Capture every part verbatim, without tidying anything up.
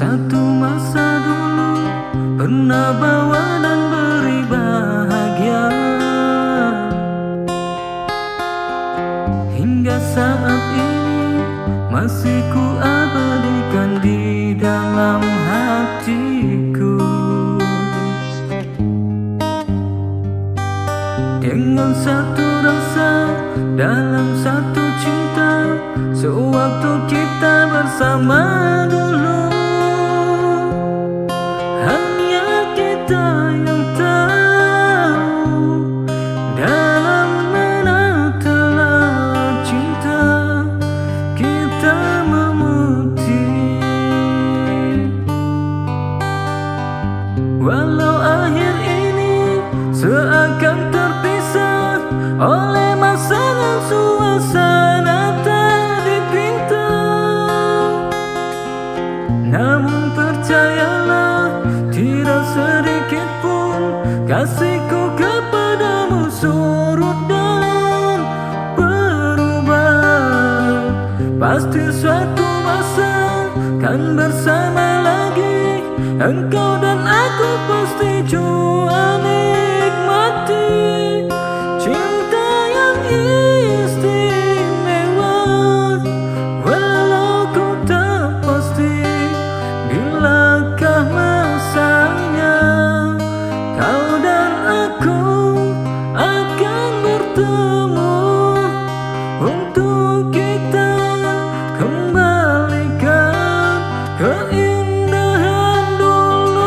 Satu masa dulu pernah bawa dan beri bahagia, hingga saat ini masih ku abadikan di dalam hatiku. Dengan satu rasa dalam satu cinta, sewaktu kita bersama dulu. Kasihku kepadamu surut dan berubah. Pasti suatu masa kan bersama lagi, engkau dan aku pasti jua nikmati cinta yang istimewa. Walau ku tak pasti bilakah masanya kau dan aku akan bertemu untuk kita kembalikan keindahan dulu.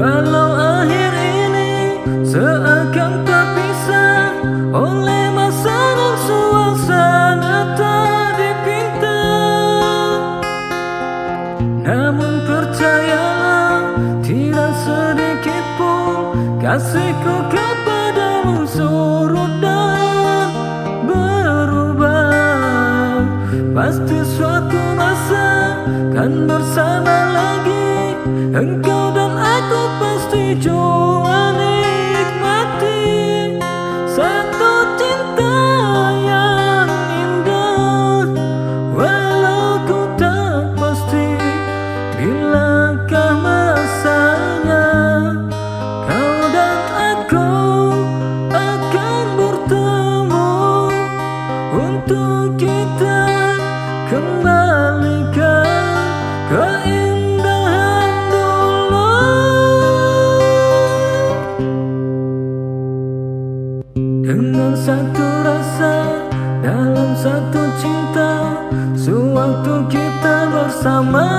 Walau akhir ini seakan terpisah oleh masa dan suasana tak dipinta, namun percayalah tidak sedikit pun kasihku kepadamu surut dan berubah. Pasti suatu masa kan bersama lagi, engkau dan aku pasti jua nikmati satu cinta yang indah. Walau ku tak pasti bilakah masanya kau dan aku akan bertemu untuk kita kembalikan keindahan. Dengan satu rasa dalam satu cinta, sewaktu kita bersama